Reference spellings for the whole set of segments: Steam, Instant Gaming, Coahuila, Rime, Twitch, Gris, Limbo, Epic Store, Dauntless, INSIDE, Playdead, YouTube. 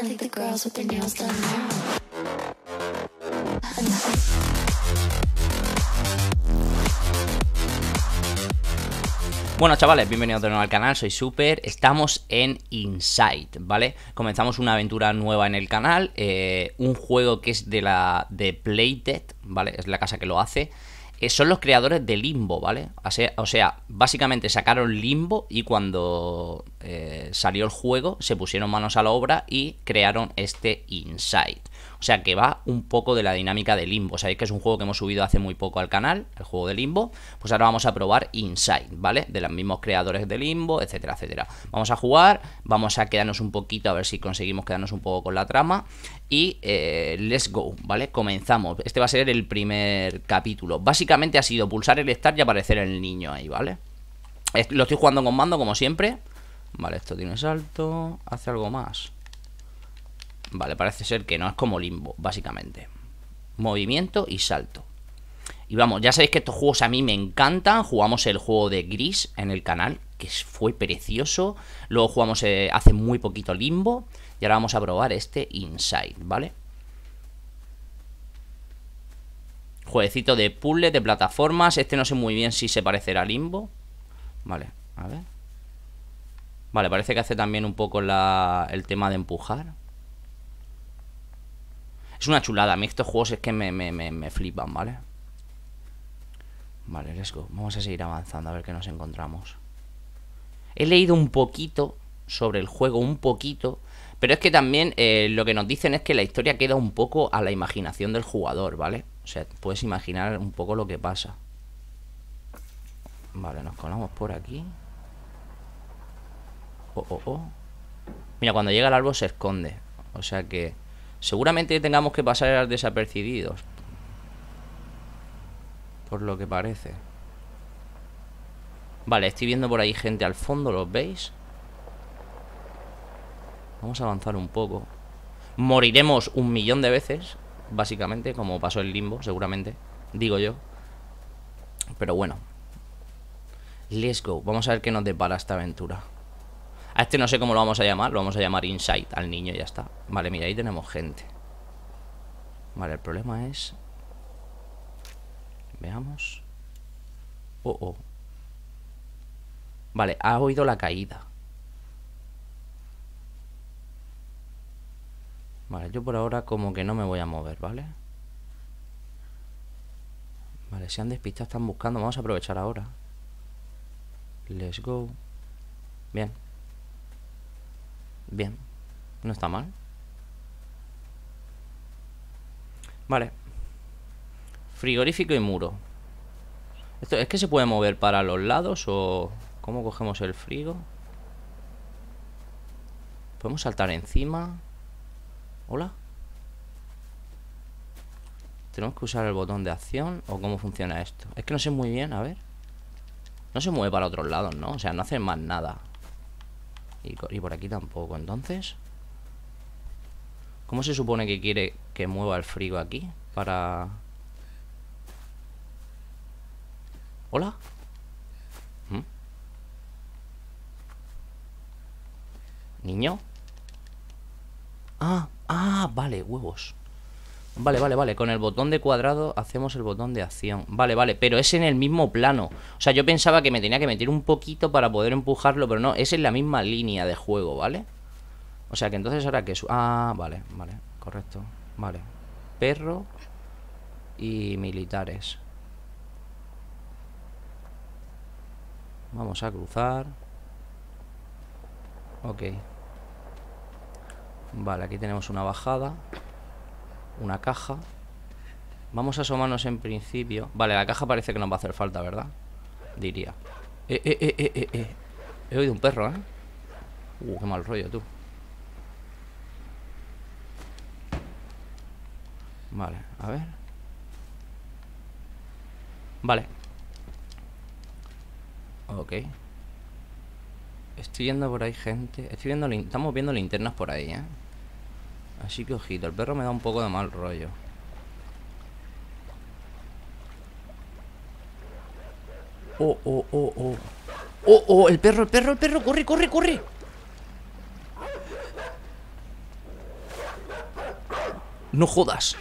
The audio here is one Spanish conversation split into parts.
I like the girls with their nails done now. Bueno, chavales, bienvenidos de nuevo al canal, soy Super, estamos en INSIDE, ¿vale? Comenzamos una aventura nueva en el canal, un juego que es de Playdead, ¿vale? Es la casa que lo hace. Son los creadores de Limbo, ¿vale? O sea, básicamente sacaron Limbo y cuando salió el juego se pusieron manos a la obra y crearon este INSIDE. O sea que va un poco de la dinámica de Limbo. Sabéis que es un juego que hemos subido hace muy poco al canal, el juego de Limbo. Pues ahora vamos a probar INSIDE, ¿vale? De los mismos creadores de Limbo, etcétera, etcétera. Vamos a jugar, vamos a quedarnos un poquito, a ver si conseguimos quedarnos un poco con la trama. Y let's go, ¿vale? Comenzamos. Este va a ser el primer capítulo. Básicamente ha sido pulsar el start y aparecer el niño ahí, ¿vale? Lo estoy jugando con mando, como siempre. Vale, esto tiene salto. Hace algo más. Vale, parece ser que no, es como Limbo, básicamente. Movimiento y salto. Y vamos, ya sabéis que estos juegos a mí me encantan. Jugamos el juego de Gris en el canal, que fue precioso. Luego jugamos hace muy poquito Limbo. Y ahora vamos a probar este INSIDE, ¿vale? Jueguecito de puzzles, de plataformas. Este no sé muy bien si se parecerá a Limbo. Vale, a ver. Vale, parece que hace también un poco el tema de empujar. Es una chulada, a mí estos juegos es que me flipan, ¿vale? Vale, let's go. Vamos a seguir avanzando a ver qué nos encontramos. He leído un poquito sobre el juego, un poquito. Pero es que también lo que nos dicen es que la historia queda un poco a la imaginación del jugador, ¿vale? O sea, puedes imaginar un poco lo que pasa. Vale, nos colamos por aquí. Oh. Mira, cuando llega el árbol se esconde. O sea que... seguramente tengamos que pasar desapercibidos, por lo que parece. Vale, estoy viendo por ahí gente al fondo, ¿los veis? Vamos a avanzar un poco. Moriremos 1.000.000 de veces, básicamente, como pasó en Limbo, seguramente, digo yo. Pero bueno, let's go. Vamos a ver qué nos depara esta aventura. A este no sé cómo lo vamos a llamar. Lo vamos a llamar INSIDE, al niño, ya está. Vale, mira, ahí tenemos gente. Vale, el problema es... veamos. Oh. Vale, ha oído la caída. Vale, yo por ahora como que no me voy a mover, ¿vale? Vale, se han despistado, están buscando. Vamos a aprovechar ahora. Let's go. Bien. Bien, no está mal. Vale. Frigorífico y muro. Esto es que se puede mover para los lados o... ¿cómo cogemos el frigo? Podemos saltar encima. ¿Hola? ¿Tenemos que usar el botón de acción o cómo funciona esto? Es que no sé muy bien, a ver. No se mueve para otros lados, ¿no? O sea, no hace más nada. Y por aquí tampoco, entonces. ¿Cómo se supone que quiere que mueva el frigo aquí? Para... ¿hola? ¿Niño? Ah, vale, huevos. Vale, con el botón de cuadrado hacemos el botón de acción. Vale, pero es en el mismo plano. O sea, yo pensaba que me tenía que meter un poquito para poder empujarlo, pero no, es en la misma línea de juego, ¿vale? O sea que entonces ahora que... vale, correcto. Vale, perro y militares. Vamos a cruzar. Ok. Vale, aquí tenemos una bajada. Una caja. Vamos a asomarnos en principio. Vale, la caja parece que nos va a hacer falta, ¿verdad? Diría. He oído un perro, ¿eh? Qué mal rollo, tú. Vale, a ver. Vale. Ok. Estoy viendo por ahí gente. Estamos viendo linternas por ahí, ¿eh? Así que ojito, el perro me da un poco de mal rollo. Oh, el perro, corre. No jodas.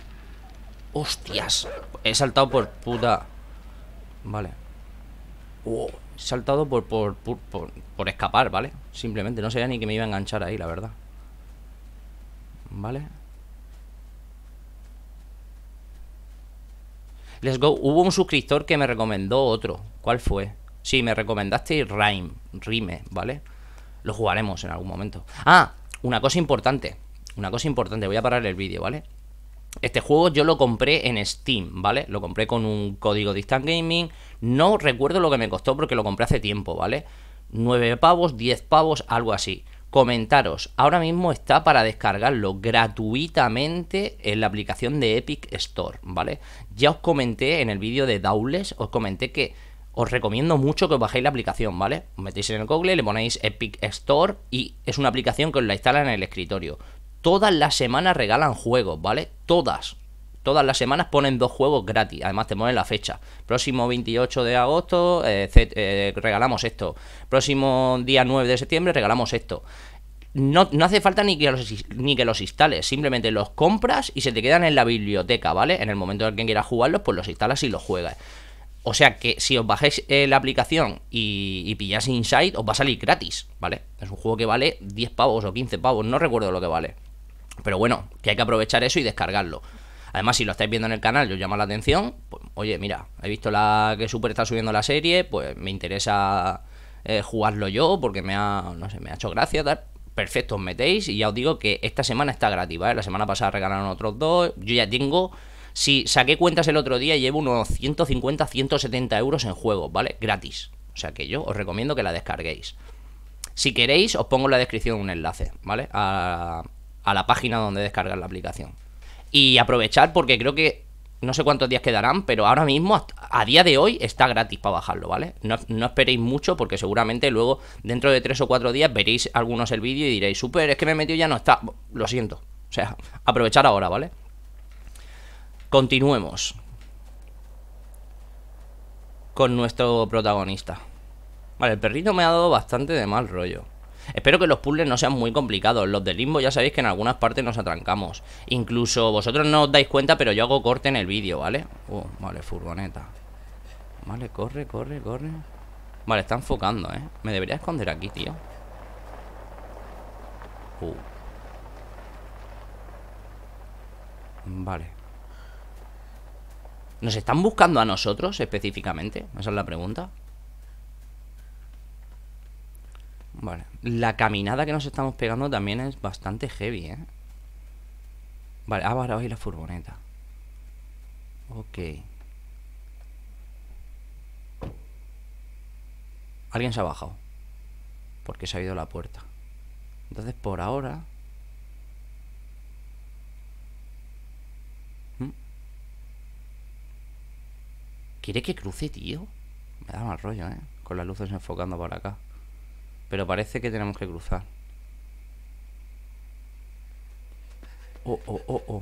Hostias. He saltado por puta. Vale. Wow. He saltado por escapar, ¿vale? Simplemente no sabía ni que me iba a enganchar ahí, la verdad. Vale. Let's go. Hubo un suscriptor que me recomendó otro. ¿Cuál fue? Sí, me recomendaste Rime. Rime, ¿vale? Lo jugaremos en algún momento. Ah, una cosa importante. Una cosa importante. Voy a parar el vídeo, ¿vale? Este juego yo lo compré en Steam, ¿vale? Lo compré con un código de Instant Gaming. No recuerdo lo que me costó porque lo compré hace tiempo, ¿vale? 9 pavos, 10 pavos, algo así. Comentaros, ahora mismo está para descargarlo gratuitamente en la aplicación de Epic Store, ¿vale? Ya os comenté en el vídeo de Dauntless, os comenté que os recomiendo mucho que os bajéis la aplicación, ¿vale? Os metéis en el Google, le ponéis Epic Store y es una aplicación que os la instalan en el escritorio. Todas las semanas regalan juegos, ¿vale? Todas las semanas ponen 2 juegos gratis. Además te ponen la fecha. Próximo 28 de agosto regalamos esto. Próximo día 9 de septiembre regalamos esto. No hace falta ni que los instales. Simplemente los compras y se te quedan en la biblioteca, ¿vale? En el momento en el que quieras jugarlos, pues los instalas y los juegas. O sea que si os bajáis la aplicación y pilláis INSIDE, os va a salir gratis, ¿vale? Es un juego que vale 10 pavos o 15 pavos. No recuerdo lo que vale. Pero bueno, que hay que aprovechar eso y descargarlo. Además, si lo estáis viendo en el canal y os llama la atención, pues, oye, mira, he visto la que Super está subiendo la serie, pues me interesa jugarlo yo porque me ha hecho gracia, tal. Perfecto, os metéis y ya os digo que esta semana está gratis, ¿vale? La semana pasada regalaron otros 2, yo ya tengo, si saqué cuentas el otro día, llevo unos 150, 170 euros en juegos, ¿vale? Gratis, o sea que yo os recomiendo que la descarguéis. Si queréis, os pongo en la descripción un enlace, ¿vale? A la página donde descargar la aplicación. Y aprovechar porque creo que no sé cuántos días quedarán, pero ahora mismo, a día de hoy, está gratis para bajarlo, ¿vale? No esperéis mucho porque seguramente luego, dentro de 3 o 4 días, veréis algunos el vídeo y diréis, super, es que me he metido y ya no está. Lo siento. O sea, aprovechar ahora, ¿vale? Continuemos con nuestro protagonista. Vale, el perrito me ha dado bastante de mal rollo. Espero que los puzzles no sean muy complicados. Los de Limbo ya sabéis que en algunas partes nos atrancamos. Incluso vosotros no os dais cuenta, pero yo hago corte en el vídeo, ¿vale? Vale, furgoneta. Vale, corre, corre, corre. Vale, está enfocando, ¿eh? Me debería esconder aquí, tío. Vale. ¿Nos están buscando a nosotros específicamente? Esa es la pregunta. Vale, la caminada que nos estamos pegando también es bastante heavy, ¿eh? Vale, ha parado ahí la furgoneta. Ok. Alguien se ha bajado porque se ha ido a la puerta. Entonces por ahora... ¿Quiere que cruce, tío? Me da mal rollo, ¿eh? Con las luces enfocando para acá. Pero parece que tenemos que cruzar. Oh.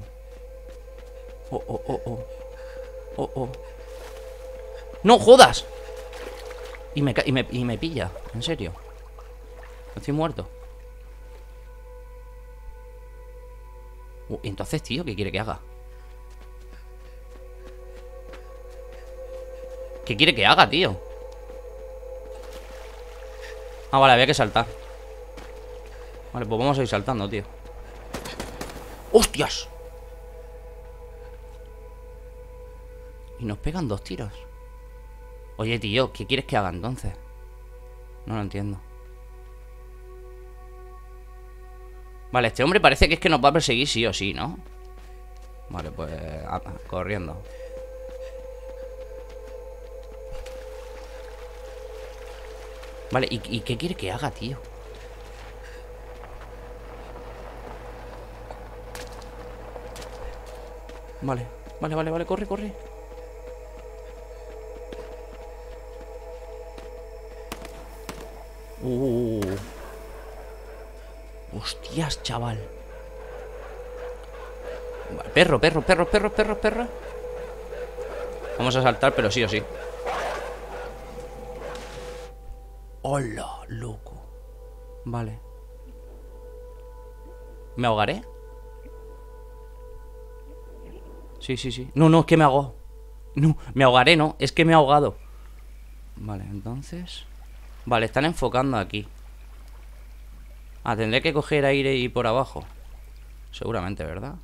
¡No jodas! Y me pilla. ¿En serio? Estoy muerto. Entonces, tío, ¿qué quiere que haga? ¿Qué quiere que haga, tío? Ah, vale, había que saltar. Vale, pues vamos a ir saltando, tío. ¡Hostias! Y nos pegan 2 tiros. Oye, tío, ¿qué quieres que haga entonces? No lo entiendo. Vale, este hombre parece que es que nos va a perseguir sí o sí, ¿no? Vale, pues... corriendo. Vale, ¿y qué quiere que haga, tío? Vale, corre. Hostias, chaval. Vale, perro. Vamos a saltar, pero sí o sí. Hola, loco. Vale. ¿Me ahogaré? Sí. No, es que me ahogo. No, me ahogaré, no. Es que me he ahogado. Vale, entonces... Vale, están enfocando aquí. Ah, tendré que coger aire y por abajo. Seguramente, ¿verdad?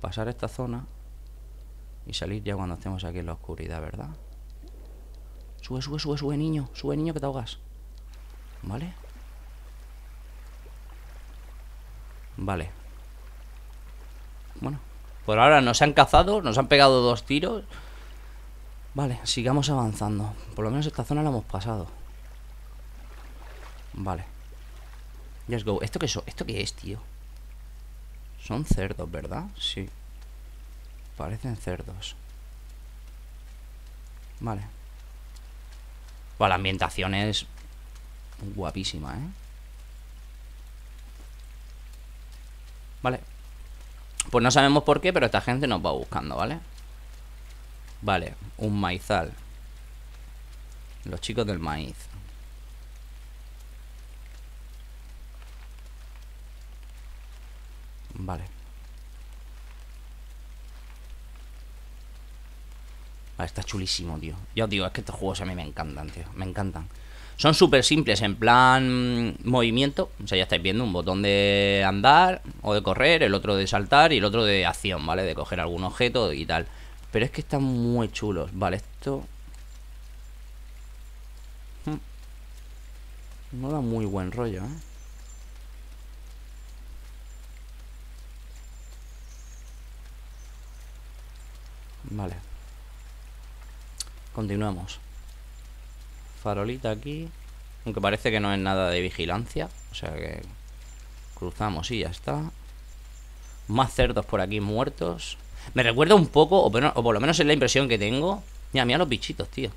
Pasar esta zona y salir ya cuando estemos aquí en la oscuridad, ¿verdad? Sube, sube, sube, sube, niño. Sube, niño, que te ahogas. ¿Vale? Vale. Bueno, por ahora nos han cazado. Nos han pegado 2 tiros. Vale, sigamos avanzando. Por lo menos esta zona la hemos pasado. Vale. Let's go. ¿Esto qué, ¿esto qué es, tío? Son cerdos, ¿verdad? Sí. Parecen cerdos. Vale. Bueno, la ambientación es guapísima, ¿eh? Vale. Pues no sabemos por qué, pero esta gente nos va buscando, ¿vale? Vale, un maizal. Los chicos del maíz. Vale. Vale, está chulísimo, tío. Ya os digo, es que estos juegos a mí me encantan, tío. Me encantan. Son súper simples en plan movimiento. O sea, ya estáis viendo un botón de andar o de correr, el otro de saltar y el otro de acción, ¿vale? De coger algún objeto y tal. Pero es que están muy chulos. Vale, esto... No da muy buen rollo, ¿eh? Vale. Continuamos. Farolita aquí. Aunque parece que no es nada de vigilancia. O sea que... Cruzamos y ya está. Más cerdos por aquí muertos. Me recuerda un poco, o por lo menos es la impresión que tengo. Mira, mira los bichitos, tío.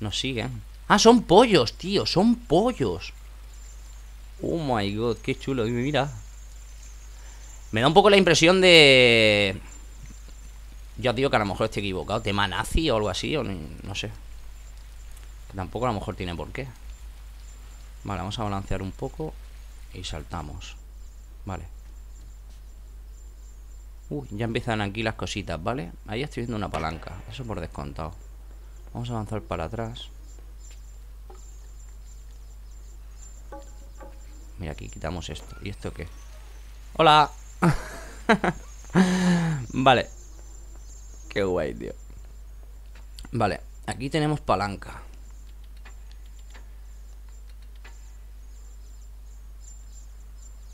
Nos siguen. Ah, son pollos, tío. Son pollos. Oh my god, qué chulo. Mira. Me da un poco la impresión de... Ya os digo que a lo mejor estoy equivocado. Tema nazi o algo así, o no sé. Que tampoco a lo mejor tiene por qué. Vale, vamos a balancear un poco y saltamos. Vale. Uy, ya empiezan aquí las cositas, ¿vale? Ahí estoy viendo una palanca. Eso por descontado. Vamos a avanzar para atrás. Mira, aquí quitamos esto. ¿Y esto qué? ¡Hola! Vale. Qué guay, tío. Vale, aquí tenemos palanca.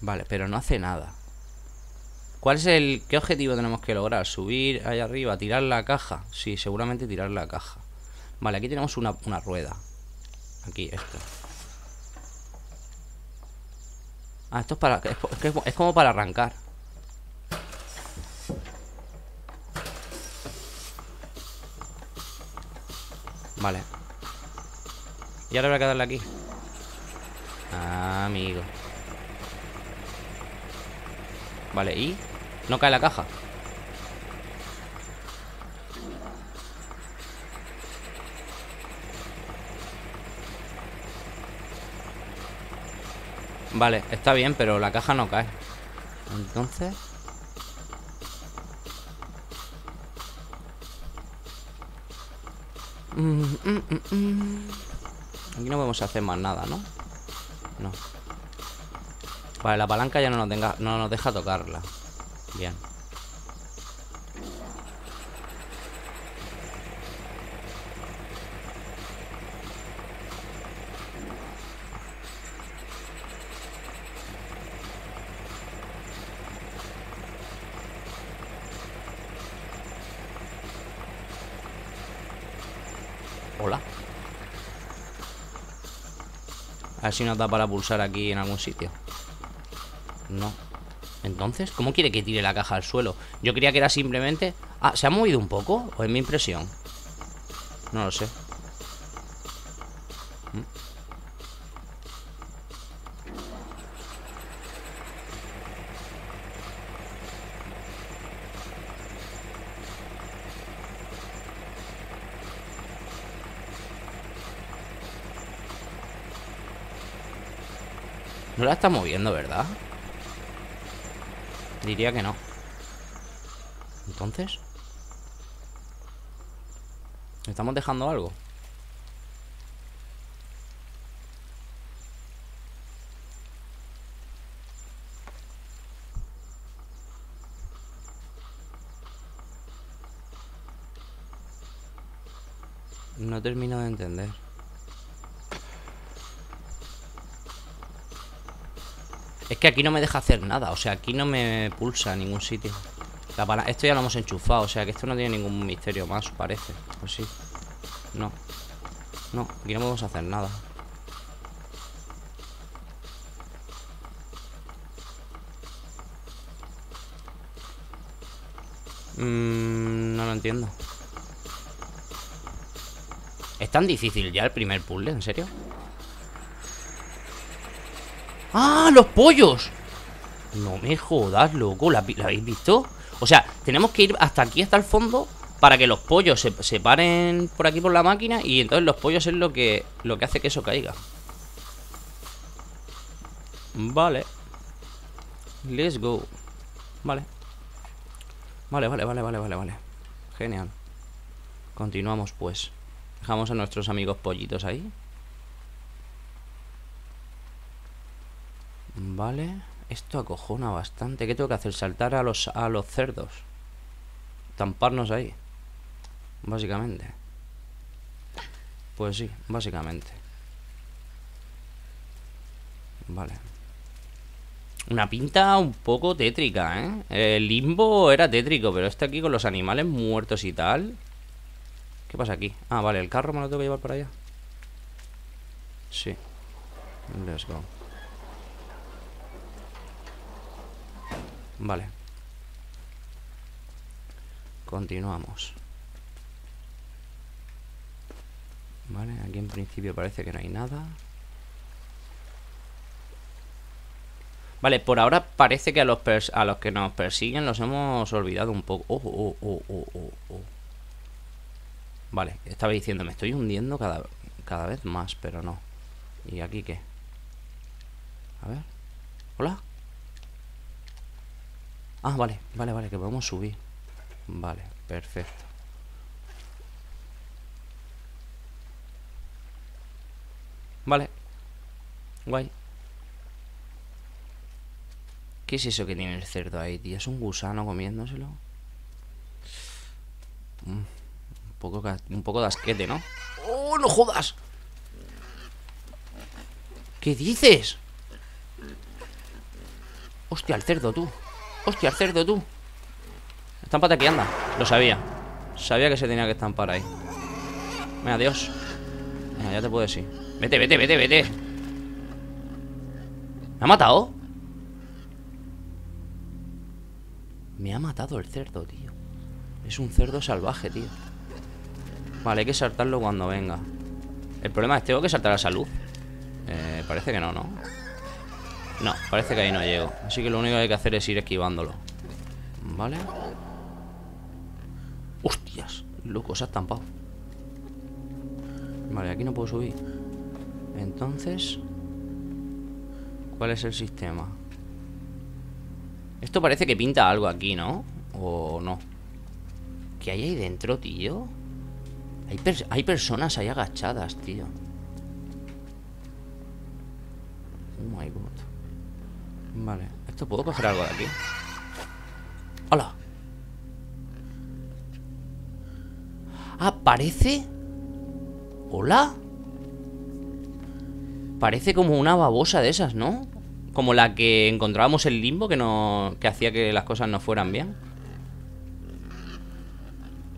Vale, pero no hace nada. ¿Cuál es el... qué objetivo tenemos que lograr? Subir ahí arriba, tirar la caja. Sí, seguramente tirar la caja. Vale, aquí tenemos una rueda. Aquí, esto. Ah, esto es para... Es como para arrancar. Vale. Y ahora habrá que darle aquí. Ah, amigo. Vale, y... No cae la caja. Vale, está bien, pero la caja no cae. Entonces... Aquí no podemos hacer más nada, ¿no? No. Vale, la palanca ya no nos deja tocarla. Bien. A ver si nos da para pulsar aquí en algún sitio. No. Entonces, ¿cómo quiere que tire la caja al suelo? Yo creía que era simplemente... Ah, ¿se ha movido un poco? ¿O es mi impresión? No lo sé. No la está moviendo, ¿verdad? Diría que no. Entonces, ¿estamos dejando algo? No termino de entender. Es que aquí no me deja hacer nada. O sea, aquí no me pulsa en ningún sitio. Esto ya lo hemos enchufado. O sea, que esto no tiene ningún misterio más, parece. Pues sí. No. No, aquí no podemos hacer nada. No lo entiendo. ¿Es tan difícil ya el primer puzzle? ¿En serio? ¡Ah! ¡Los pollos! No me jodas, loco. ¿La habéis visto? O sea, tenemos que ir hasta aquí, hasta el fondo, para que los pollos se paren por aquí por la máquina. Y entonces los pollos es lo que hace que eso caiga. Vale. Let's go. Vale. Vale. Genial. Continuamos pues. Dejamos a nuestros amigos pollitos ahí. Vale. Esto acojona bastante. ¿Qué tengo que hacer? Saltar a los cerdos. Tamparnos ahí. Básicamente. Pues sí, básicamente. Vale. Una pinta un poco tétrica, ¿eh? El Limbo era tétrico, pero este aquí con los animales muertos y tal. ¿Qué pasa aquí? Ah, vale, el carro me lo tengo que llevar para allá. Sí. Let's go. Vale. Continuamos. Vale, aquí en principio parece que no hay nada. Vale, por ahora parece que a los que nos persiguen los hemos olvidado un poco. Oh. Vale, estaba diciendo, me estoy hundiendo cada vez más, pero no. ¿Y aquí qué? A ver. ¿Hola? Ah, vale, que podemos subir. Vale, perfecto. Vale. Guay. ¿Qué es eso que tiene el cerdo ahí, tío? ¿Es un gusano comiéndoselo? Un poco de asquete, ¿no? ¡Oh, no jodas! ¿Qué dices? Hostia, el cerdo, tú. Hostia, el cerdo, tú. Estámpate aquí, anda. Lo sabía. Sabía que se tenía que estampar ahí. Venga, adiós. Venga, ya te puedo decir. Vete. ¿Me ha matado? Me ha matado el cerdo, tío. Es un cerdo salvaje, tío. Vale, hay que saltarlo cuando venga. El problema es que tengo que saltar a salud. Parece que no, ¿no? No, parece que ahí no llego. Así que lo único que hay que hacer es ir esquivándolo. Vale. Hostias, loco, se ha estampado. Vale, aquí no puedo subir. Entonces, ¿cuál es el sistema? Esto parece que pinta algo aquí, ¿no? ¿O no? ¿Qué hay ahí dentro, tío? Hay personas ahí agachadas, tío. Oh my god. Vale, ¿esto puedo coger algo de aquí? ¡Hola! Ah, parece... ¿Hola? Parece como una babosa de esas, ¿no? Como la que encontrábamos en Limbo, que hacía que las cosas no fueran bien.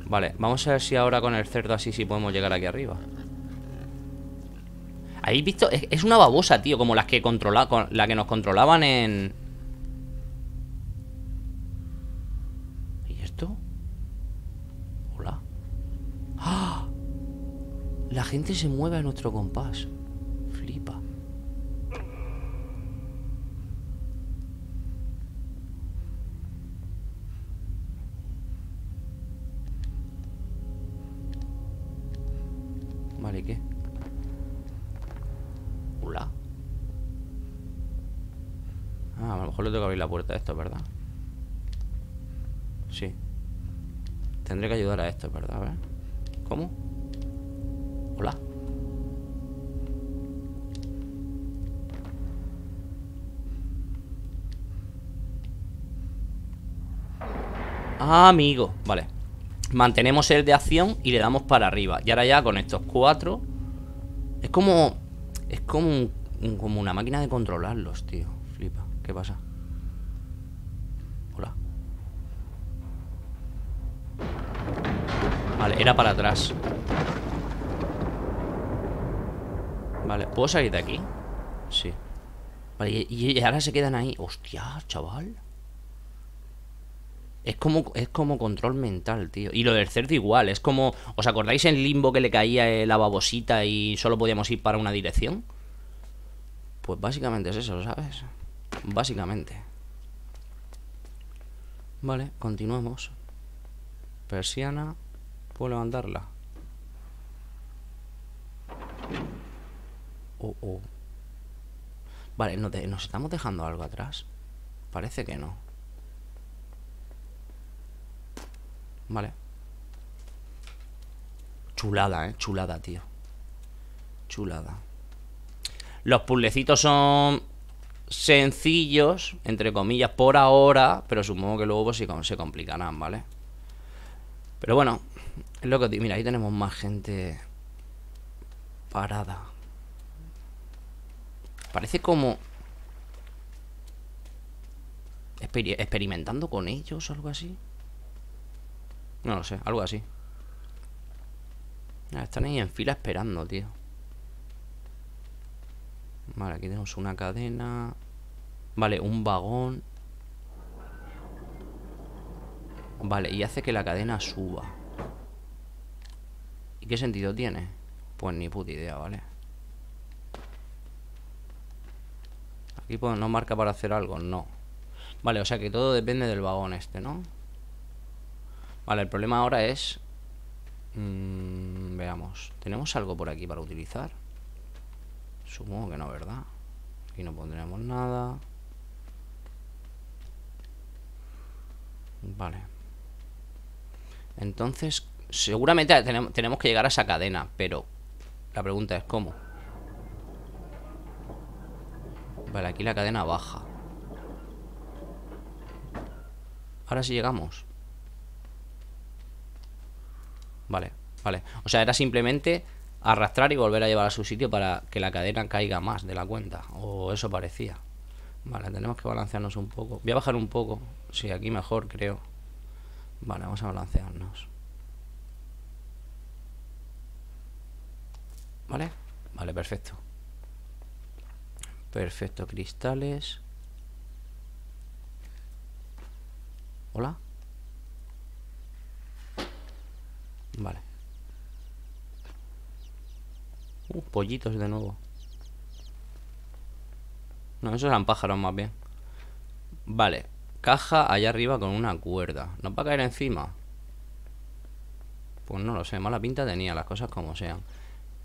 Vale, vamos a ver si ahora con el cerdo así sí podemos llegar aquí arriba. ¿Habéis visto? Es una babosa, tío, como las que nos controlaban en... ¿Y esto? Hola. ¡Ah! La gente se mueve a nuestro compás. Flipa. Vale, ¿qué? Hola. Ah, a lo mejor le tengo que abrir la puerta a esto, ¿verdad? Sí. tendré que ayudar a esto, ¿verdad? A ver. ¿Cómo? Hola. Ah, amigo. Vale. Mantenemos el de acción y le damos para arriba. Y ahora ya con estos cuatro. Es como... es como como una máquina de controlarlos, tío. Flipa. ¿Qué pasa? Hola. Vale, era para atrás. Vale, ¿puedo salir de aquí? Sí. Vale, y ahora se quedan ahí. Hostia, chaval. Es como control mental, tío. Y lo del cerdo igual, es como... ¿os acordáis en Limbo que le caía la babosita y solo podíamos ir para una dirección? Pues básicamente es eso, ¿sabes? Básicamente. Vale, continuemos. Persiana. ¿Puedo levantarla? Oh, oh. Vale, ¿nos estamos dejando algo atrás? Parece que no. Vale. Chulada, chulada, tío. Chulada. Los puzzlecitos son sencillos, entre comillas, por ahora, pero supongo que luego pues se complicarán, ¿vale? Pero bueno, es lo que os digo. Mira, ahí tenemos más gente parada. Parece como... experimentando con ellos o algo así. No lo sé, algo así. Están ahí en fila esperando, tío. Vale, aquí tenemos una cadena. Vale, un vagón. Vale, y hace que la cadena suba. ¿Y qué sentido tiene? Pues ni puta idea, ¿vale? Aquí pues, no marca para hacer algo, no. Vale, o sea que todo depende del vagón este, ¿no? Vale, el problema ahora es... veamos. ¿Tenemos algo por aquí para utilizar? Supongo que no, ¿verdad? Aquí no pondremos nada. Vale. Entonces, seguramente tenemos que llegar a esa cadena, pero la pregunta es ¿cómo? Vale, aquí la cadena baja. Ahora sí llegamos. Vale, vale. O sea, era simplemente arrastrar y volver a llevar a su sitio para que la cadena caiga más de la cuenta. O eso parecía. Vale, tenemos que balancearnos un poco. Voy a bajar un poco. Sí, aquí mejor, creo. Vale, vamos a balancearnos. Vale, vale, perfecto. Perfecto, cristales. Hola. Vale. Pollitos de nuevo. No, esos eran pájaros más bien. Vale. Caja allá arriba con una cuerda. ¿Nos va a caer encima? Pues no lo sé. Mala pinta tenía, las cosas como sean.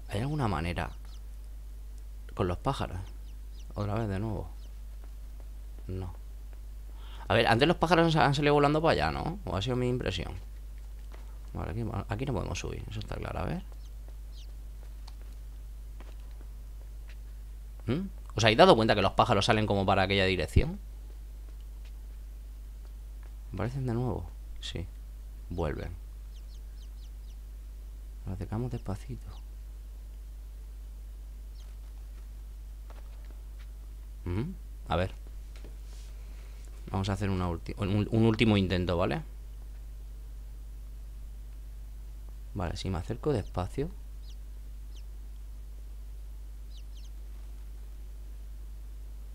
¿Hay alguna manera? Con los pájaros. Otra vez de nuevo. No. A ver, antes los pájaros han salido volando para allá, ¿no? O ha sido mi impresión. Vale, aquí no podemos subir, eso está claro, a ver. ¿Os habéis dado cuenta que los pájaros salen como para aquella dirección? ¿Aparecen de nuevo? Sí, vuelven. Nos acercamos despacito. A ver. Vamos a hacer un último intento, ¿vale? Vale, si me acerco despacio.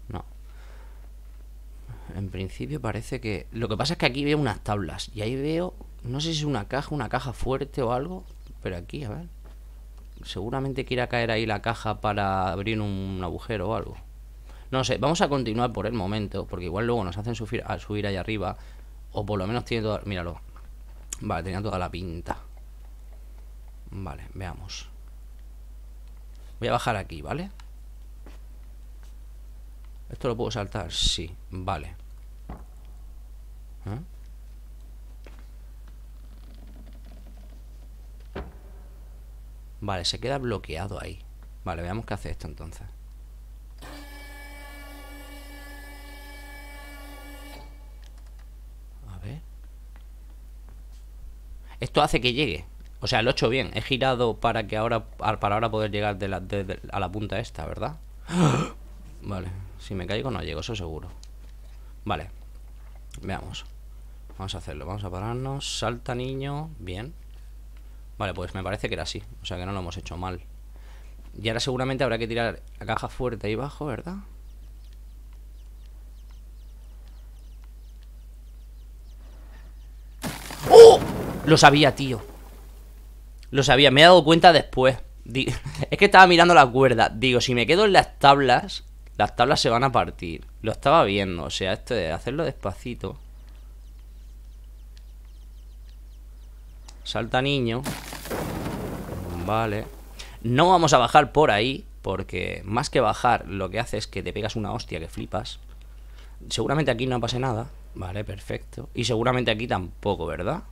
No. En principio parece que... lo que pasa es que aquí veo unas tablas. Y ahí veo... no sé si es una caja fuerte o algo. Pero aquí, a ver. Seguramente quiera caer ahí la caja para abrir un agujero o algo. No sé, vamos a continuar por el momento. Porque igual luego nos hacen subir allá arriba. O por lo menos tiene toda... míralo. Vale, tenía toda la pinta. Vale, veamos. Voy a bajar aquí, ¿vale? ¿Esto lo puedo saltar? Sí, vale. Vale, se queda bloqueado ahí. Vale, veamos qué hace esto entonces. A ver. Esto hace que llegue. O sea, lo he hecho bien. He girado para que ahora, poder llegar a la punta esta, ¿verdad? Vale, si me caigo no llego, eso seguro. Vale, veamos. Vamos a hacerlo, vamos a pararnos. Salta, niño, bien. Vale, pues me parece que era así. O sea que no lo hemos hecho mal. Y ahora seguramente habrá que tirar la caja fuerte ahí abajo, ¿verdad? ¡Oh! Lo sabía, tío. Lo sabía, me he dado cuenta después. Es que estaba mirando la cuerda. Digo, si me quedo en las tablas se van a partir. Lo estaba viendo, o sea, esto de hacerlo despacito. Salta, niño. Vale. No vamos a bajar por ahí, porque más que bajar lo que hace es que te pegas una hostia que flipas. Seguramente aquí no pase nada. Vale, perfecto. Y seguramente aquí tampoco, ¿verdad?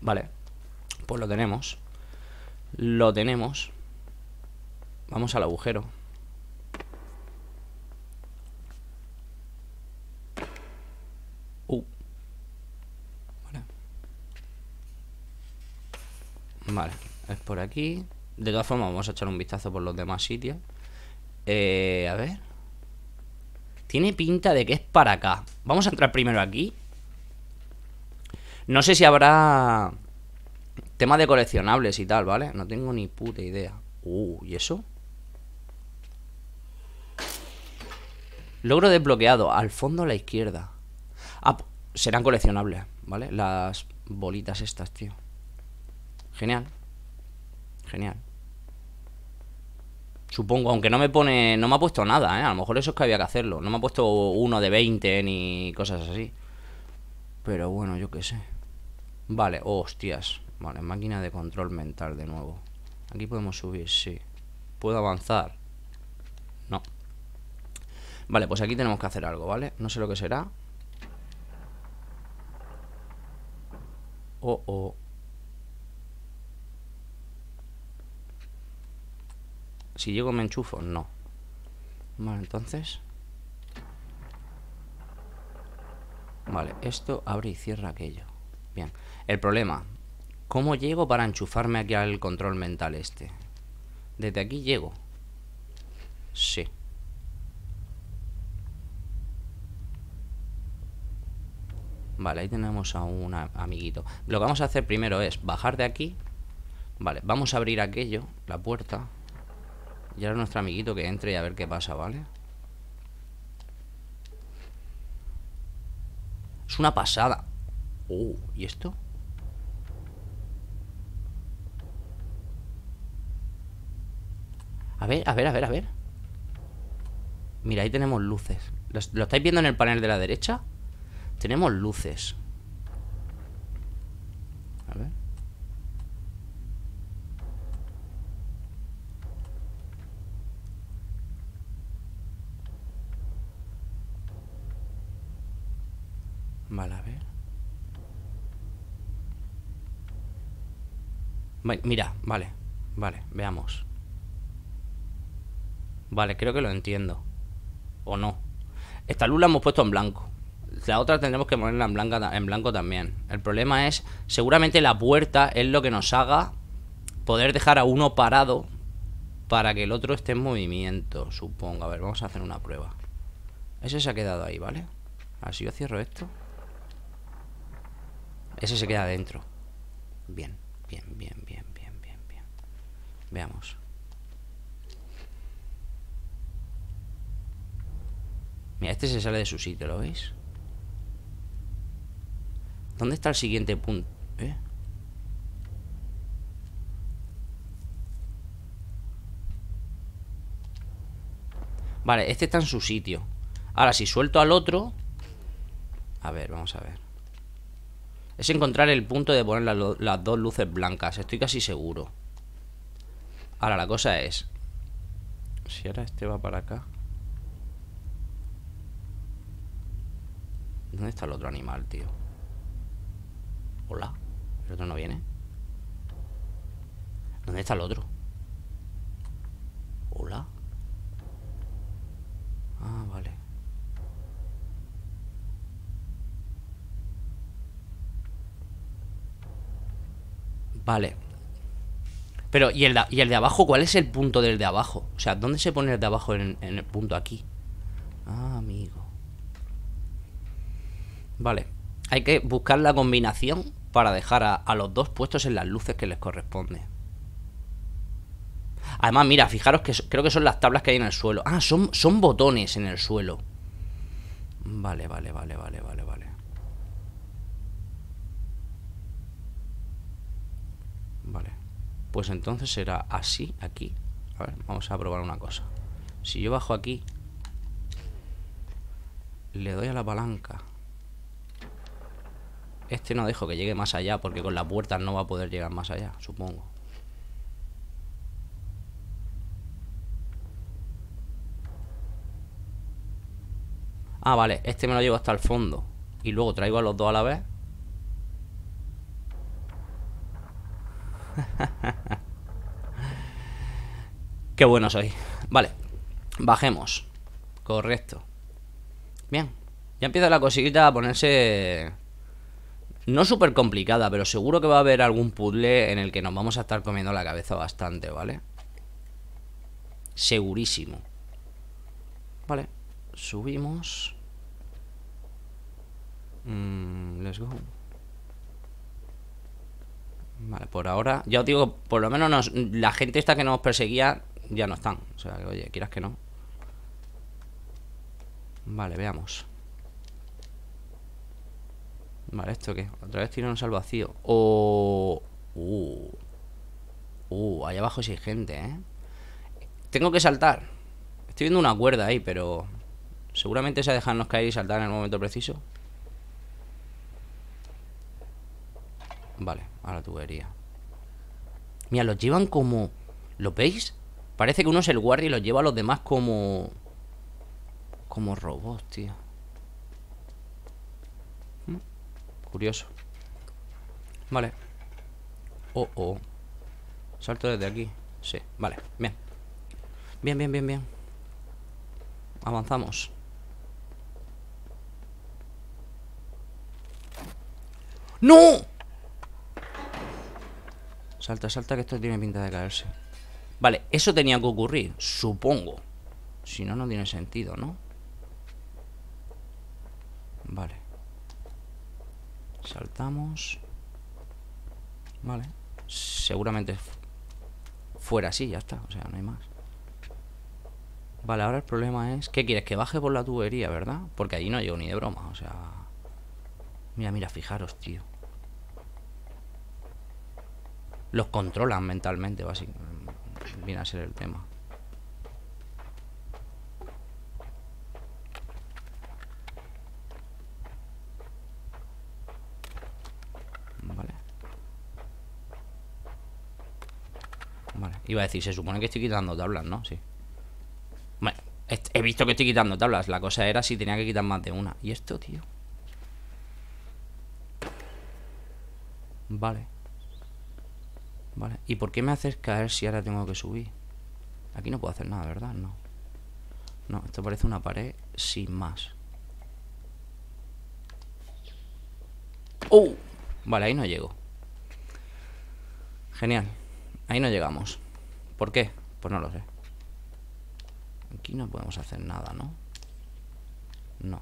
Vale. Pues lo tenemos. Lo tenemos. Vamos al agujero. Vale. Vale, es por aquí. De todas formas vamos a echar un vistazo por los demás sitios. A ver. Tiene pinta de que es para acá. Vamos a entrar primero aquí. No sé si habrá tema de coleccionables y tal, ¿vale? No tengo ni puta idea. ¿Y eso? Logro desbloqueado. Al fondo a la izquierda. Ah, serán coleccionables, ¿vale? Las bolitas estas, tío. Genial. Genial. Supongo, aunque no me pone... No me ha puesto nada, ¿eh? A lo mejor eso es que había que hacerlo. No me ha puesto uno de 20 ni cosas así. Pero bueno, yo qué sé. Vale, hostias. Vale, máquina de control mental de nuevo. Aquí podemos subir, sí. ¿Puedo avanzar? No. Vale, pues aquí tenemos que hacer algo, ¿vale? No sé lo que será. Si llego me enchufo, no. Vale, entonces. Vale, esto abre y cierra aquello. Bien, el problema. ¿Cómo llego para enchufarme aquí al control mental este? ¿Desde aquí llego? Sí. Vale, ahí tenemos a un amiguito. Lo que vamos a hacer primero es bajar de aquí. Vale, vamos a abrir aquello, la puerta. Y ahora nuestro amiguito que entre y a ver qué pasa, ¿vale? Es una pasada. ¿Y esto? A ver, a ver, a ver, a ver. Mira, ahí tenemos luces. ¿Lo estáis viendo en el panel de la derecha? Tenemos luces. A ver. Vale, a ver. Mira, vale, vale, veamos. Vale, creo que lo entiendo. ¿O no? Esta luz la hemos puesto en blanco. La otra tendremos que ponerla en, blanco también. El problema es, seguramente la puerta es lo que nos haga poder dejar a uno parado para que el otro esté en movimiento, supongo. A ver, vamos a hacer una prueba. Ese se ha quedado ahí, ¿vale? A ver si yo cierro esto. Ese se queda dentro. Bien, bien, bien, bien, bien, bien, bien. Veamos. Mira, este se sale de su sitio, ¿lo veis? ¿Dónde está el siguiente punto? Vale, este está en su sitio. Ahora, si suelto al otro... A ver, vamos a ver. Es encontrar el punto de poner las dos luces blancas. Estoy casi seguro. Ahora, la cosa es... Si ahora este va para acá... ¿Dónde está el otro animal, tío? Hola. ¿El otro no viene? ¿Dónde está el otro? ¿Hola? Ah, vale. Vale. Pero, ¿y el de abajo? ¿Cuál es el punto del de abajo? O sea, ¿dónde se pone el de abajo en el punto aquí? Ah, amigo. Vale. Hay que buscar la combinación para dejar a los dos puestos en las luces que les corresponde. Además, mira, fijaros que creo que son las tablas que hay en el suelo. Ah, son botones en el suelo. Vale, vale, vale, vale, vale, vale. Vale. Pues entonces será así, aquí. A ver, vamos a probar una cosa. Si yo bajo aquí, le doy a la palanca. Este no dejo que llegue más allá, porque con las puertas no va a poder llegar más allá, supongo. Ah, vale, este me lo llevo hasta el fondo y luego traigo a los dos a la vez. Qué bueno soy. Vale, bajemos. Correcto. Bien, ya empieza la cosita a ponerse... No súper complicada, pero seguro que va a haber algún puzzle en el que nos vamos a estar comiendo la cabeza bastante, ¿vale? Segurísimo. Vale, subimos. Let's go. Vale, por ahora, ya os digo, por lo menos la gente esta que nos perseguía ya no están. O sea, que, oye, quieras que no. Vale, veamos. Vale, ¿esto qué? Otra vez tirarnos al vacío. Oh. Allá abajo sí hay gente, ¿eh? Tengo que saltar. Estoy viendo una cuerda ahí, pero... Seguramente sea dejarnos caer y saltar en el momento preciso. Vale, a la tubería. Mira, los llevan como... ¿Lo veis? Parece que uno es el guardia y los lleva a los demás como... Como robots, tío. Curioso. Vale. Oh. Salto desde aquí. Sí, vale, bien. Bien. Avanzamos. ¡No! Salta, que esto tiene pinta de caerse. Vale, eso tenía que ocurrir, supongo. Si no, no tiene sentido, ¿no? Vale. Saltamos. Vale. Seguramente fuera así, ya está. O sea, no hay más. Vale, ahora el problema es... ¿Qué quieres? Que baje por la tubería, ¿verdad? Porque allí no llego ni de broma, o sea... Mira, fijaros, tío. Los controlan mentalmente, básicamente. Viene a ser el tema. Vale, iba a decir, se supone que estoy quitando tablas, ¿no? Sí. Bueno, he visto que estoy quitando tablas. La cosa era si tenía que quitar más de una. ¿Y esto, tío? Vale. ¿Y por qué me haces caer si ahora tengo que subir? Aquí no puedo hacer nada, ¿verdad? No, esto parece una pared sin más. ¡Oh! Vale, ahí no llego. Genial. Ahí no llegamos. ¿Por qué? Pues no lo sé. Aquí no podemos hacer nada, ¿no? No.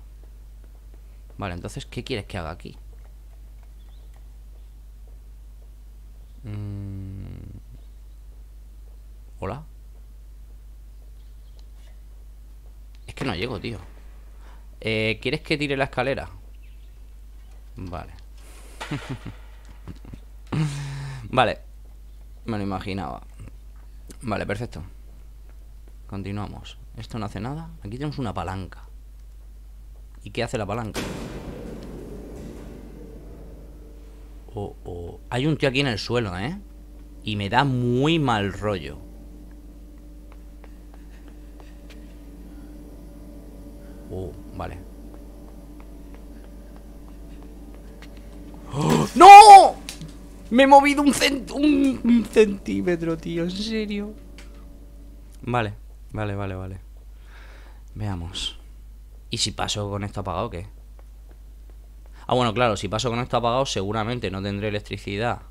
Vale, entonces, ¿qué quieres que haga aquí? ¿Hola? Es que no llego, tío. ¿Quieres que tire la escalera? Vale. Vale. Me lo imaginaba. Vale, perfecto. Continuamos. Esto no hace nada. Aquí tenemos una palanca. ¿Y qué hace la palanca? Oh. Hay un tío aquí en el suelo, ¿eh? Y me da muy mal rollo. Vale. ¡No! Me he movido un centímetro, tío, en serio. Vale, vale, vale, vale. Veamos. ¿Y si paso con esto apagado o qué? Ah, bueno, claro, si paso con esto apagado seguramente no tendré electricidad.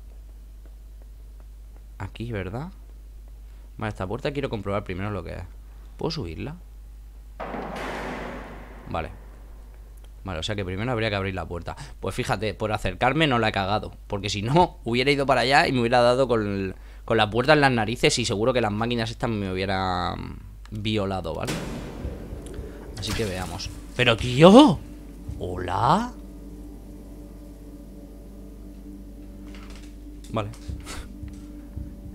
Aquí, ¿verdad? Vale, esta puerta quiero comprobar primero lo que es. ¿Puedo subirla? Vale. Vale, o sea que primero habría que abrir la puerta. Pues fíjate, por acercarme no la he cagado, porque si no, hubiera ido para allá y me hubiera dado con la puerta en las narices. Y seguro que las máquinas estas me hubieran violado, ¿vale? Así que veamos. ¡Pero tío! ¿Hola? Vale.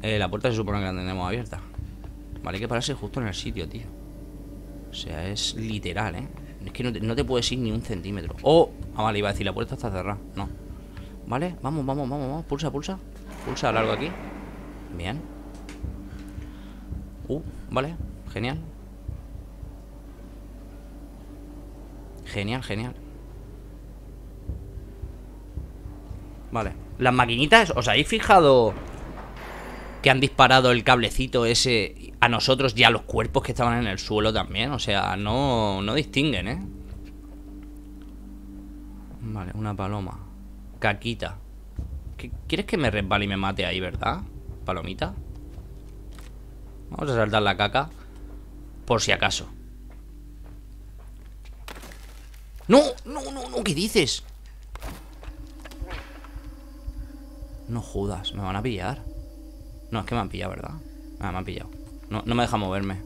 La puerta se supone que la tenemos abierta. Vale, hay que pararse justo en el sitio, tío. O sea, es literal, ¿eh? Es que no te puedes ir ni un centímetro. ¡Oh! Ah, vale, iba a decir, la puerta está cerrada. No. Vale, vamos, vamos, vamos, vamos. Pulsa, pulsa. Pulsa largo aquí. Bien. Vale, genial. Genial, genial. Vale. Las maquinitas, ¿os habéis fijado que han disparado el cablecito ese a nosotros y a los cuerpos que estaban en el suelo también? O sea, no distinguen, ¿eh? Vale, una paloma. Caquita. ¿Quieres que me resbale y me mate ahí, verdad? Palomita. Vamos a saltar la caca, por si acaso. ¡No! ¡No, no, no! ¿Qué dices? No jodas, me van a pillar. No, es que me han pillado, ¿verdad? Ah, me han pillado. No me deja moverme.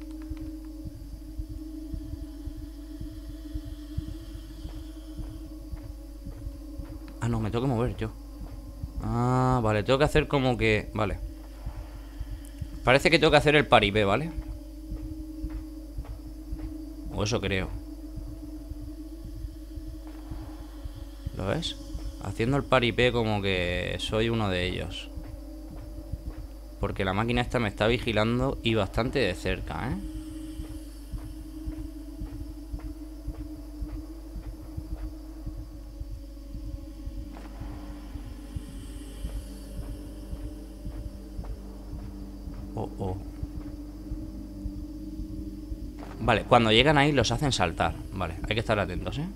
Ah, no, me tengo que mover yo. Ah, vale, tengo que hacer como que... Vale. Parece que tengo que hacer el paripé, ¿vale? O eso creo. ¿Lo ves? Haciendo el paripé como que soy uno de ellos. Porque la máquina esta me está vigilando y bastante de cerca, ¿eh? Oh, oh. Vale, cuando llegan ahí los hacen saltar. Vale, hay que estar atentos, ¿eh?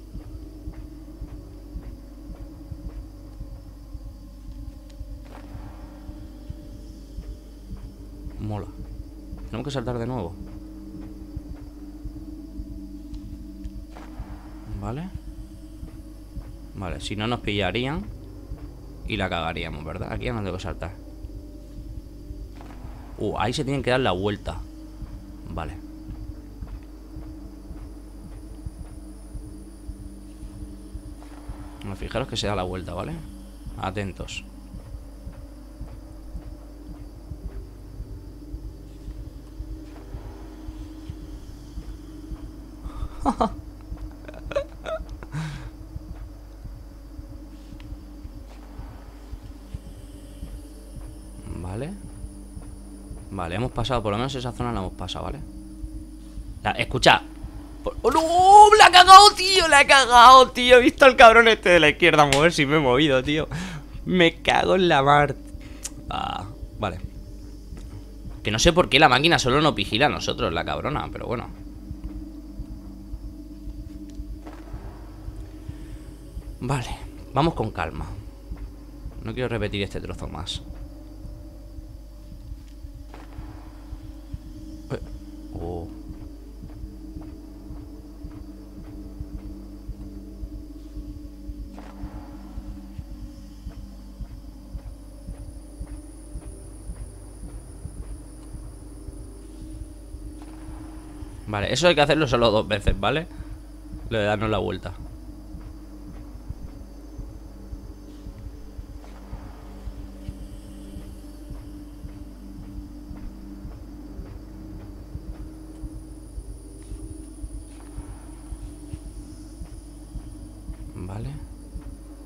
Mola. Tenemos que saltar de nuevo. Vale. Vale, si no nos pillarían y la cagaríamos, ¿verdad? Aquí ya no tengo que saltar. Ahí se tienen que dar la vuelta. Vale. Bueno, fijaros que se da la vuelta, ¿vale? Atentos. Vale. Vale, hemos pasado, por lo menos esa zona la hemos pasado, ¿vale? Escucha. ¡Oh, no! ¡La he cagado, tío! ¡La he cagado, tío! He visto al cabrón este de la izquierda mover si me he movido, tío. Me cago en la mar. Vale. Que no sé por qué la máquina solo nos vigila a nosotros, la cabrona, pero bueno. Vale, vamos con calma. No quiero repetir este trozo más. Vale, eso hay que hacerlo solo 2 veces, ¿vale? Lo de darnos la vuelta.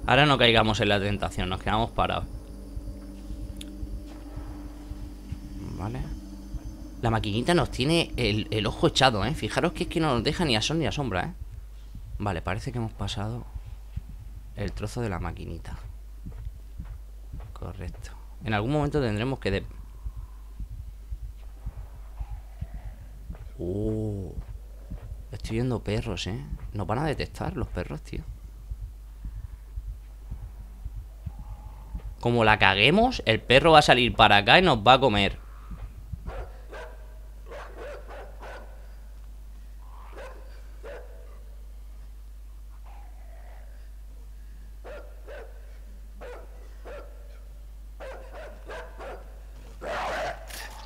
Ahora no caigamos en la tentación, nos quedamos parados. Vale. La maquinita nos tiene el ojo echado, ¿eh? Fijaros que es que no nos deja ni a sol ni a sombra, ¿eh? Vale, parece que hemos pasado el trozo de la maquinita. Correcto. En algún momento tendremos que... Estoy viendo perros, ¿eh? Nos van a detectar los perros, tío. Como la caguemos, el perro va a salir para acá y nos va a comer.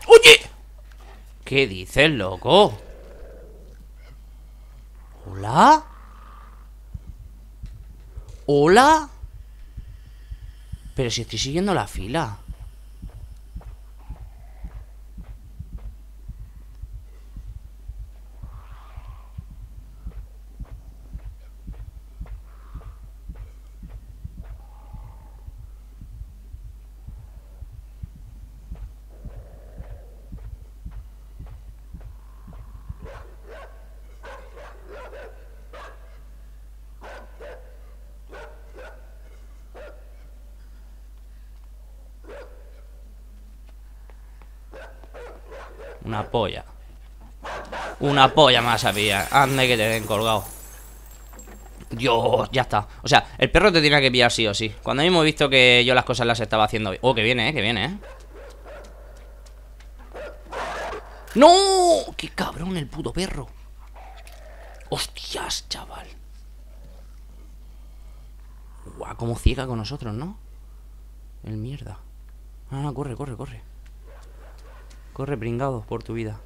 ¡Oye! ¿Qué dices, loco? ¿Hola? ¿Hola? Pero si estoy siguiendo la fila. Una polla. Una polla más había. Ande que te den colgado. Dios, ya está. O sea, el perro te tiene que pillar sí o sí. Cuando mismo he visto que yo las cosas las estaba haciendo. Oh, que viene, que viene, ¡No! ¡Qué cabrón el puto perro! ¡Hostias, chaval! Guau, como ciega con nosotros, ¿no? El mierda. Ah, no, corre, corre, corre. Corre, pringado, por tu vida.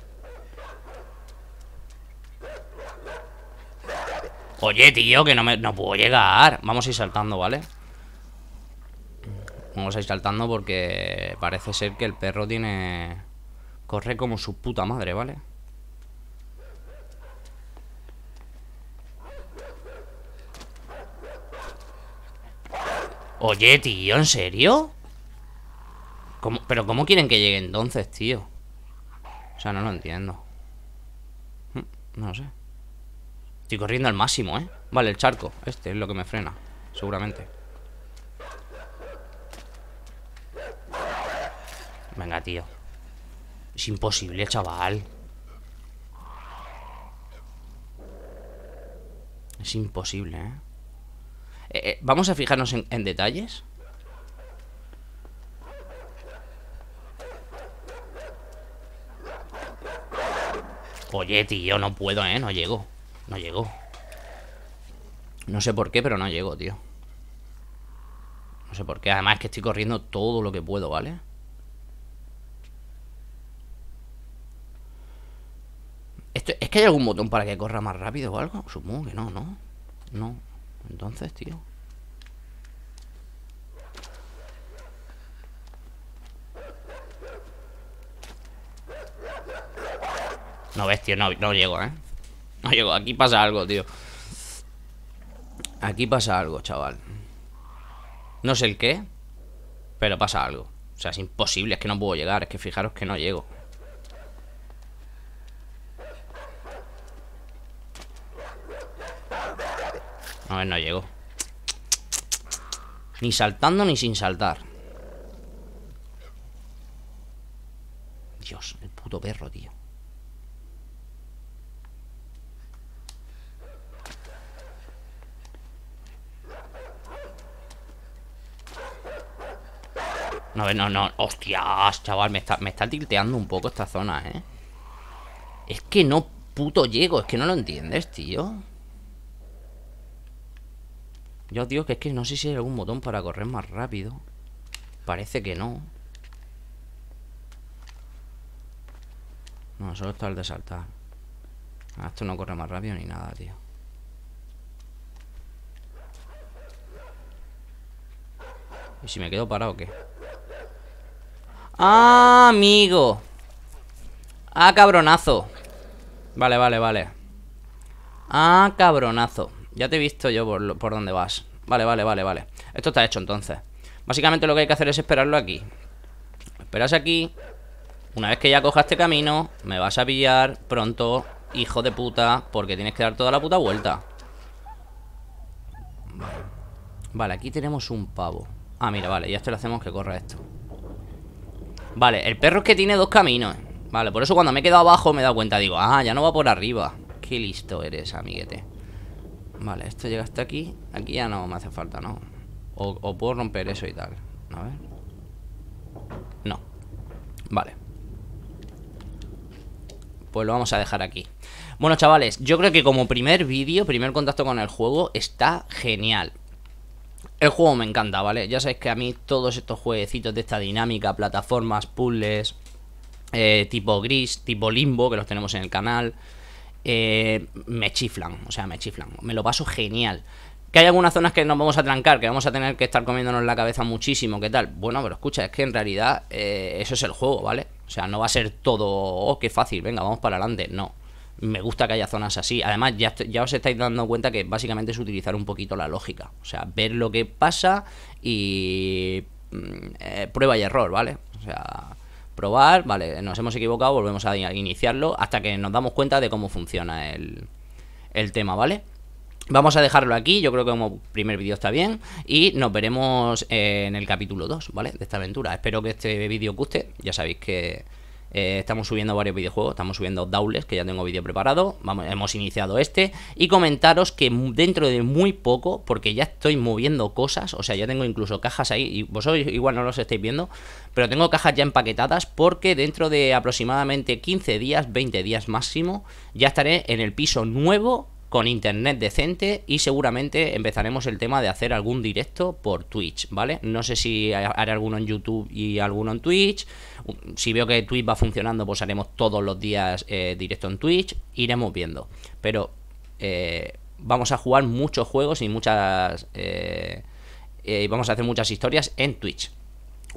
Oye, tío, que no puedo llegar. Vamos a ir saltando, ¿vale? Vamos a ir saltando porque parece ser que el perro tiene... Corre como su puta madre, ¿vale? Oye, tío, ¿en serio? ¿Cómo? ¿Pero cómo quieren que llegue entonces, tío? O sea, no lo entiendo. No lo sé. Estoy corriendo al máximo, ¿eh? Vale, el charco. Este es lo que me frena, seguramente. Venga, tío. Es imposible, chaval. Es imposible, ¿eh? Vamos a fijarnos en detalles. Oye, tío, no puedo, no llego. No llego. No sé por qué, pero no llego, tío. No sé por qué. Además es que estoy corriendo todo lo que puedo, ¿vale? Esto, ¿es que hay algún botón para que corra más rápido o algo? Supongo que no, ¿no? No. Entonces, tío, no ves, tío, no llego, ¿eh? No llego, aquí pasa algo, tío. Aquí pasa algo, chaval. No sé el qué, pero pasa algo. O sea, es imposible, es que no puedo llegar. Es que fijaros que no llego. A ver, no llego. Ni saltando ni sin saltar. Dios, el puto perro, tío. No, hostias, chaval, me está tilteando un poco esta zona, ¿eh? Es que no puto llego, es que no lo entiendes, tío. Yo os digo que es que no sé si hay algún botón para correr más rápido. Parece que no. No, solo está el de saltar. Ah, esto no corre más rápido ni nada, tío. ¿Y si me quedo parado o qué? ¡Ah, amigo! ¡Ah, cabronazo! Vale, vale, vale. ¡Ah, cabronazo! Ya te he visto yo por dónde vas. Vale, vale, vale, vale. Esto está hecho, entonces. Básicamente lo que hay que hacer es esperarlo aquí. Esperas aquí. Una vez que ya cojas este camino, me vas a pillar pronto, hijo de puta, porque tienes que dar toda la puta vuelta. Vale, aquí tenemos un pavo. Ah, mira, vale, ya esto le hacemos que corra esto. Vale, el perro es que tiene dos caminos. Vale, por eso cuando me he quedado abajo me he dado cuenta. Digo, ah, ya no va por arriba. Qué listo eres, amiguete. Vale, esto llega hasta aquí. Aquí ya no me hace falta, ¿no? O puedo romper eso y tal. A ver. No. Vale. Pues lo vamos a dejar aquí. Bueno, chavales, yo creo que como primer vídeo, primer contacto con el juego, está genial. El juego me encanta, ¿vale? Ya sabéis que a mí todos estos jueguecitos de esta dinámica, plataformas, puzzles, tipo Gris, tipo Limbo, que los tenemos en el canal, me chiflan, o sea, me chiflan. Me lo paso genial. Que hay algunas zonas que nos vamos a trancar, que vamos a tener que estar comiéndonos la cabeza muchísimo, ¿qué tal? Bueno, pero escucha, es que en realidad eso es el juego, ¿vale? O sea, no va a ser todo, oh, qué fácil, venga, vamos para adelante, no. Me gusta que haya zonas así. Además, ya os estáis dando cuenta que básicamente es utilizar un poquito la lógica. O sea, ver lo que pasa y prueba y error, ¿vale? O sea, probar, vale, nos hemos equivocado, volvemos a iniciarlo hasta que nos damos cuenta de cómo funciona el tema, ¿vale? Vamos a dejarlo aquí, yo creo que como primer vídeo está bien. Y nos veremos en el capítulo 2, ¿vale? De esta aventura. Espero que este vídeo os guste. Ya sabéis que estamos subiendo varios videojuegos, estamos subiendo Dauntless, que ya tengo vídeo preparado. Vamos, hemos iniciado este. Y comentaros que dentro de muy poco, porque ya estoy moviendo cosas, o sea, ya tengo incluso cajas ahí, y vosotros igual no los estáis viendo, pero tengo cajas ya empaquetadas, porque dentro de aproximadamente 15 días, 20 días máximo, ya estaré en el piso nuevo, con internet decente, y seguramente empezaremos el tema de hacer algún directo por Twitch, ¿vale? No sé si haré alguno en YouTube y alguno en Twitch. Si veo que Twitch va funcionando, pues haremos todos los días directo en Twitch. Iremos viendo. Pero vamos a jugar muchos juegos y muchas... vamos a hacer muchas historias en Twitch.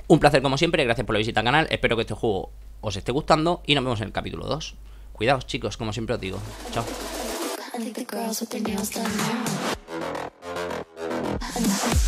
Un placer como siempre, gracias por la visita al canal. Espero que este juego os esté gustando y nos vemos en el capítulo 2. Cuidaos, chicos, como siempre os digo. Chao. I think the girls with their nails done now.